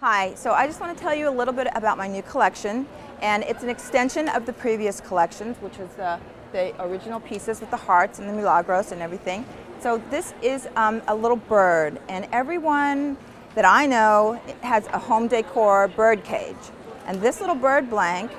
Hi, so I just want to tell you a little bit about my new collection, and it's an extension of the previous collections, which was the original pieces with the hearts and the milagros and everything. So this is a little bird, and everyone that I know has a home decor bird cage. And this little bird blank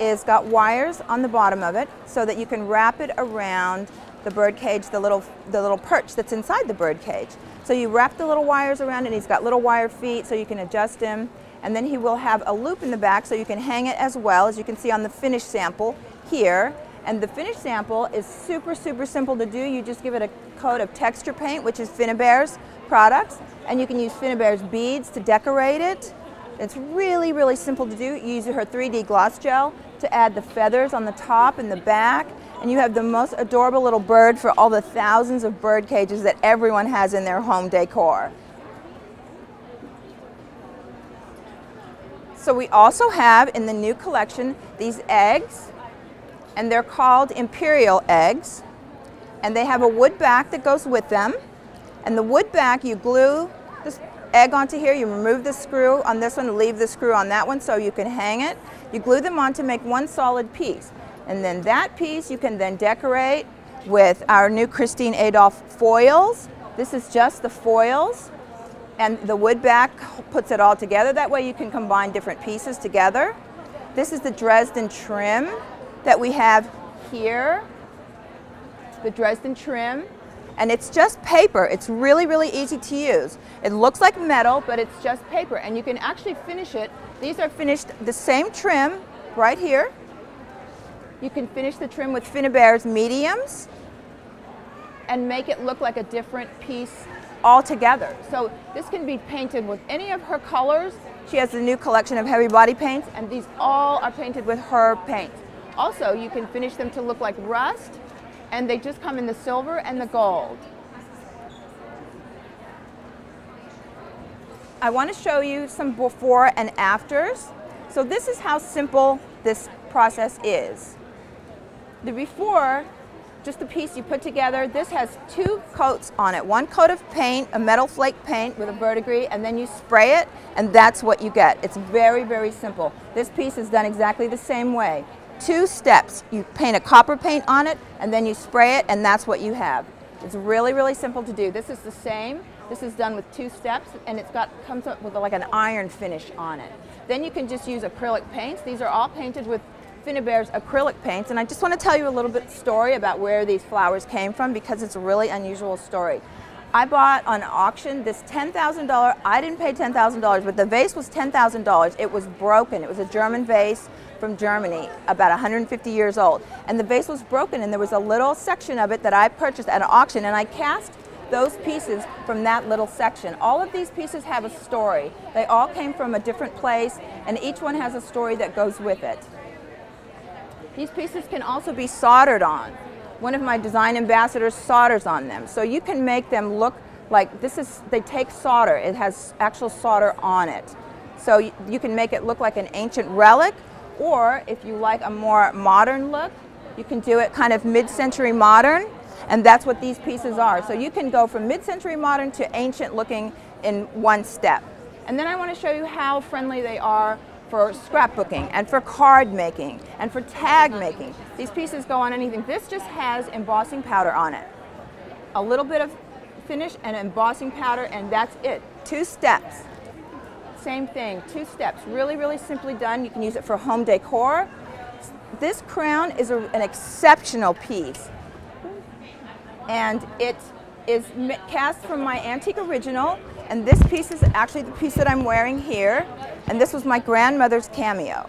is got wires on the bottom of it so that you can wrap it around the bird cage, the little perch that's inside the bird cage. So you wrap the little wires around, and he's got little wire feet so you can adjust him. And then he will have a loop in the back so you can hang it as well, as you can see on the finished sample here. And the finished sample is super, super simple to do. You just give it a coat of texture paint, which is Finnabair's products, and you can use Finnabair's beads to decorate it. It's really, really simple to do. You use her 3D gloss gel to add the feathers on the top and the back, and you have the most adorable little bird for all the thousands of bird cages that everyone has in their home decor. So we also have in the new collection these eggs, and they're called imperial eggs, and they have a wood back that goes with them. And the wood back, you glue this egg onto here, you remove the screw on this one, leave the screw on that one so you can hang it. You glue them on to make one solid piece, and then that piece you can then decorate with our new Christine Adolf foils. This is just the foils, and the wood back puts it all together. That way you can combine different pieces together. This is the Dresden trim that we have here, the Dresden trim, and it's just paper. It's really, really easy to use. It looks like metal, but it's just paper, and you can actually finish it. These are finished the same trim right here. You can finish the trim with Finnabair's mediums and make it look like a different piece altogether. So this can be painted with any of her colors. She has a new collection of heavy body paints, and these all are painted with her paints. Also, you can finish them to look like rust, and they just come in the silver and the gold. I want to show you some before and afters. So this is how simple this process is. The before, just the piece you put together, this has two coats on it. One coat of paint, a metal flake paint with a verdigris, and then you spray it, and that's what you get. It's very, very simple. This piece is done exactly the same way. Two steps. You paint a copper paint on it, and then you spray it, and that's what you have. It's really, really simple to do. This is the same. This is done with two steps, and it's got comes up with like an iron finish on it. Then you can just use acrylic paints. These are all painted with Finnabair's acrylic paints, and I just want to tell you a little bit story about where these flowers came from, because it's a really unusual story. I bought on auction this $10,000, I didn't pay $10,000, but the vase was $10,000. It was broken. It was a German vase from Germany, about 150 years old. And the vase was broken, and there was a little section of it that I purchased at an auction, and I cast those pieces from that little section. All of these pieces have a story. They all came from a different place, and each one has a story that goes with it. These pieces can also be soldered on. One of my design ambassadors solders on them. So you can make them look like this is, they take solder. It has actual solder on it. So you can make it look like an ancient relic, or if you like a more modern look, you can do it kind of mid-century modern, and that's what these pieces are. So you can go from mid-century modern to ancient looking in one step. And then I want to show you how friendly they are for scrapbooking and for card making and for tag making. These pieces go on anything. This just has embossing powder on it. A little bit of finish and embossing powder, and that's it. Two steps. Same thing, two steps. Really, really simply done. You can use it for home decor. This crown is an exceptional piece, and it is cast from my antique original, and this piece is actually the piece that I'm wearing here. And this was my grandmother's cameo,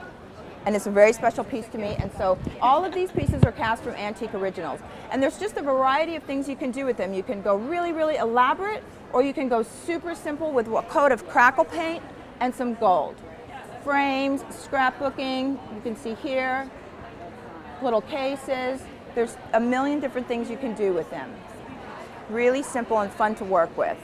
and it's a very special piece to me. And so all of these pieces are cast from antique originals, and there's just a variety of things you can do with them. You can go really, really elaborate, or you can go super simple with a coat of crackle paint and some gold. Frames, scrapbooking, you can see here, little cases. There's a million different things you can do with them. Really simple and fun to work with.